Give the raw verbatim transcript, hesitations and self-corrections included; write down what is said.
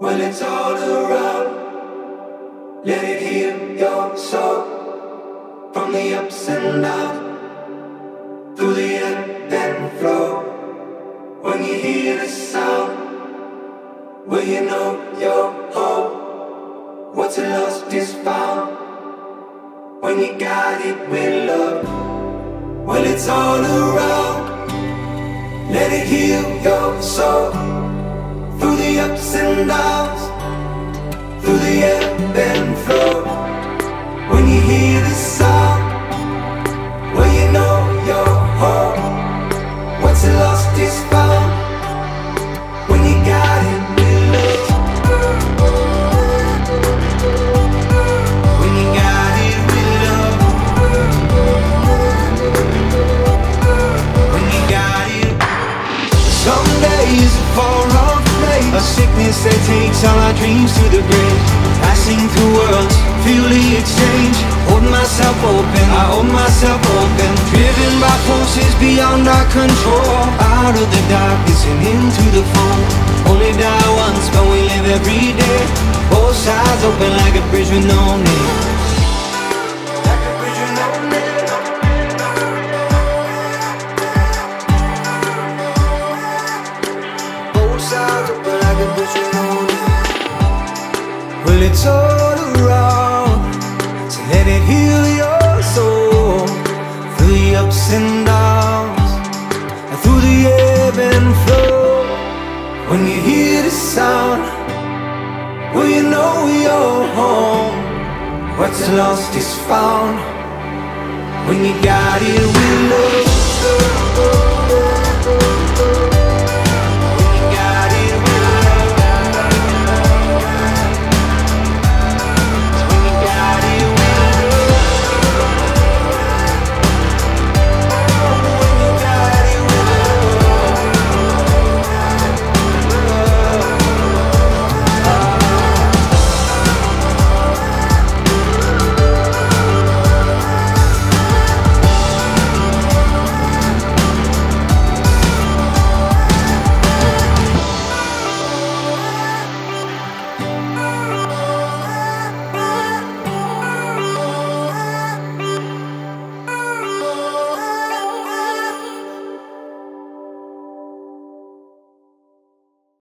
When it's all around, let it heal your soul. From the ups and downs, through the ebb and flow. When you hear the sound, will you know your hope? What's lost is found when you guide it with love. Well, it's all around, let it heal your soul. Through the ups and downs, through the ebb and flow. When you hear the sound, well, you know you're home. What's lost is found when you got it with love. When you got it with love. When you got it. Some days fall off. A sickness that takes all our dreams to the grave. Passing through worlds, feel the exchange. Hold myself open, I hold myself open. Driven by forces beyond our control. Out of the darkness and into the fold. Only die once, but we live every day. Both sides open like a bridge with no name. Well, it's all around, so let it heal your soul. Through the ups and downs, and through the ebb and flow. When you hear the sound, will you know you're home? What's lost is found when you got it with love.